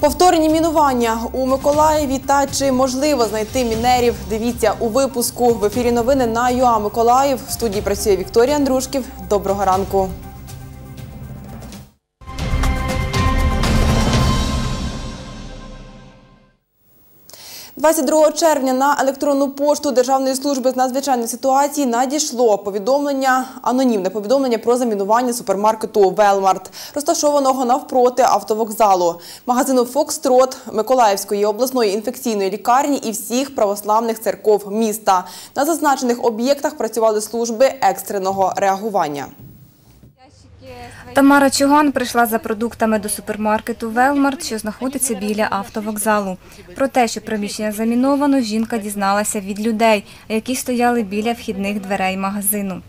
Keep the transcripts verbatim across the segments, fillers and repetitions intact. Повторні мінування у Миколаєві та чи можливо знайти мінерів – дивіться у випуску. В ефірі новини на ю а: Миколаїв. В студії працює Вікторія Андрушків. Доброго ранку. двадцять другого червня на електронну пошту Державної служби з надзвичайних ситуацій надійшло повідомлення, анонімне повідомлення про замінування супермаркету «Велмарт», розташованого навпроти автовокзалу, магазину «Фокстрот», Миколаївської обласної інфекційної лікарні і всіх православних церков міста. На зазначених об'єктах працювали служби екстреного реагування. Тамара Чуган прийшла за продуктами до супермаркету «Велмарт», що знаходиться біля автовокзалу. Про те, що приміщення заміновано, жінка дізналася від людей, які стояли біля вхідних дверей магазину.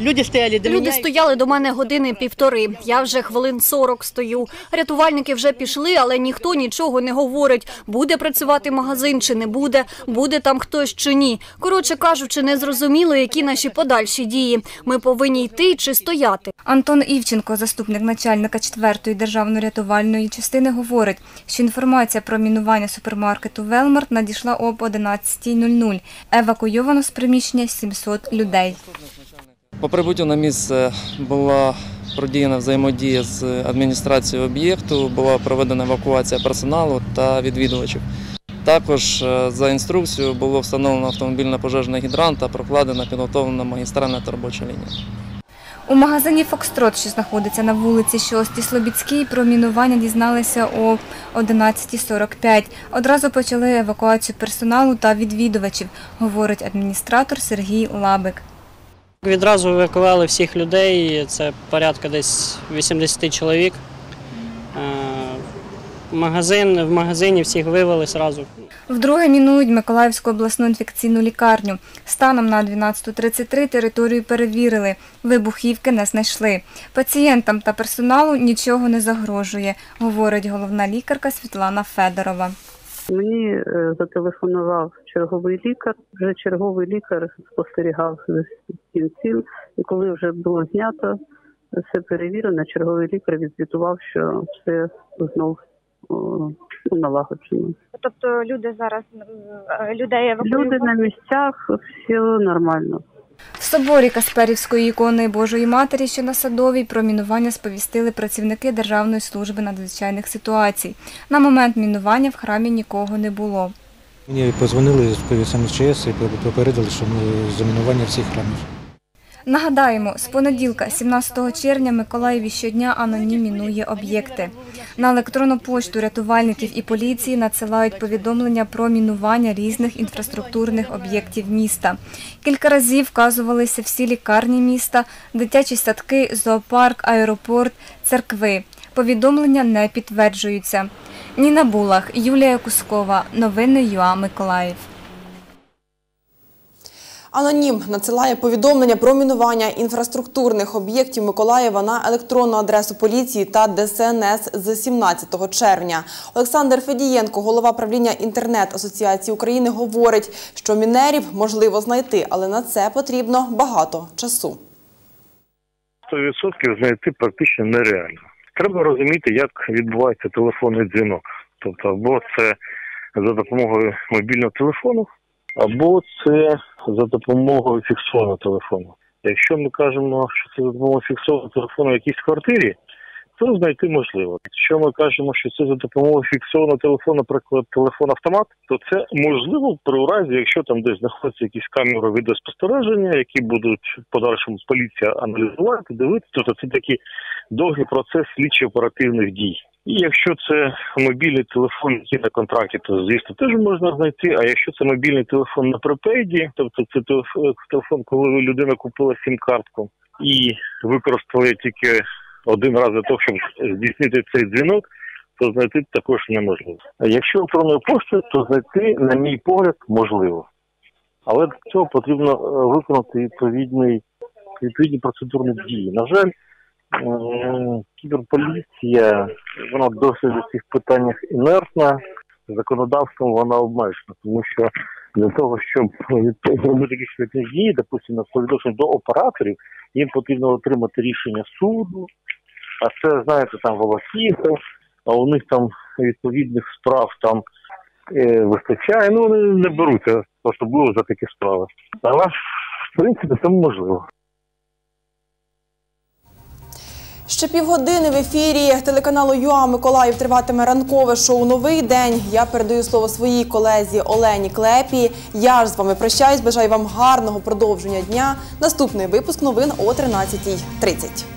Люди стояли до мене години-півтори. Я вже хвилин сорок стою. Рятувальники вже пішли, але ніхто нічого не говорить. Буде працювати магазин чи не буде, буде там хтось чи ні. Коротше кажучи, не зрозуміло, які наші подальші дії. Ми повинні йти чи стояти. Антон Івченко, заступник начальника четвертої державної рятувальної частини, говорить, що інформація про мінування супермаркету «Велмарт» надійшла об одинадцятій нуль нуль. Евакуйовано з приміщення сімсот людей. По прибуттю на місце була продіяна взаємодія з адміністрацією об'єкту, була проведена евакуація персоналу та відвідувачів. Також за інструкцією було встановлено автомобільно-пожежний гідрант та прокладена підготовлена магістральна та робоча лінія. У магазині «Фокстрот», що знаходиться на вулиці шостій Слобідській, про мінування дізналися о одинадцятій сорок п'ять. Одразу почали евакуацію персоналу та відвідувачів, говорить адміністратор Сергій Лабик. Відразу евакуювали всіх людей, це порядка десь вісімдесят чоловік. В магазині всіх вивели одразу. Вдруге мінують Миколаївську обласну інфекційну лікарню. Станом на дванадцяту тридцять три територію перевірили, вибухівки не знайшли. Пацієнтам та персоналу нічого не загрожує, говорить головна лікарка Світлана Федорова. Мені зателефонував черговий лікар, вже черговий лікар спостерігав за кінцем, і коли вже було знято, все перевірено, черговий лікар відзвітував, що все знов налагоджено. Тобто люди зараз, людей евакуювали? Люди на місцях, все нормально. В соборі Касперівської икони Божої Матері, що на Садовій, про мінування сповістили працівники Державної служби надзвичайних ситуацій. На момент мінування в храмі нікого не було. Мені подзвонили з самих ЧС і попередили, що замінування всіх храмів. Нагадаємо, з понеділка, сімнадцятого червня, Миколаєві щодня анонім мінує об'єкти. На електронну пошту рятувальників і поліції надсилають повідомлення про мінування різних інфраструктурних об'єктів міста. Кілька разів вказувалися всі лікарні міста, дитячі садки, зоопарк, аеропорт, церкви. Повідомлення не підтверджуються. Ніна Булах, Юлія Кускова. Новини ЮА Миколаїв. Анонім надсилає повідомлення про мінування інфраструктурних об'єктів Миколаєва на електронну адресу поліції та ДСНС з сімнадцятого червня. Олександр Федієнко, голова правління Інтернет-асоціації України, говорить, що мінерів можливо знайти, але на це потрібно багато часу. сто відсотків знайти практично нереально. Треба розуміти, як відбувається телефонний дзвінок. Тобто або це за допомогою мобільного телефону, або це за допомогою фіксованого телефону. Якщо ми кажемо, що це за допомогою фіксованого телефону в якійсь квартирі, то знайти можливо. Якщо ми кажемо, що це за допомогою фіксованого телефону, наприклад, телефон-автомат, то це можливо при уразі, якщо там десь знаходяться якісь камери відеоспостереження, які будуть в подальшому поліція аналізувати, дивитися, тобто це такий довгий процес слідчо-оперативних дій. І якщо це мобільний телефон, який на контракті, то, звісно, теж можна знайти. А якщо це мобільний телефон на припейді, тобто це телефон, коли людина купила сім-картку і використала тільки один раз для того, щоб здійснити цей дзвінок, то знайти також неможливо. А якщо електронною поштою, то знайти, на мій погляд, можливо. Але для цього потрібно виконати відповідні, відповідні процедурні дії. На жаль, кіберполіція, вона досить у цих питаннях інертна, законодавством вона обмежена, тому що для того, щоб зробити якісь відповідні дії, допустимо, по відношенню до операторів, їм потрібно отримати рішення суду, а це, знаєте, там волокіта, а у них там відповідних справ там е, вистачає, ну вони не беруться особливо за такі справи. Але в принципі це можливо. Ще півгодини в ефірі телеканалу ю а: Миколаїв триватиме ранкове шоу «Новий день». Я передаю слово своїй колезі Олені Клепі. Я ж з вами прощаюсь, бажаю вам гарного продовження дня. Наступний випуск новин о тринадцятій тридцять.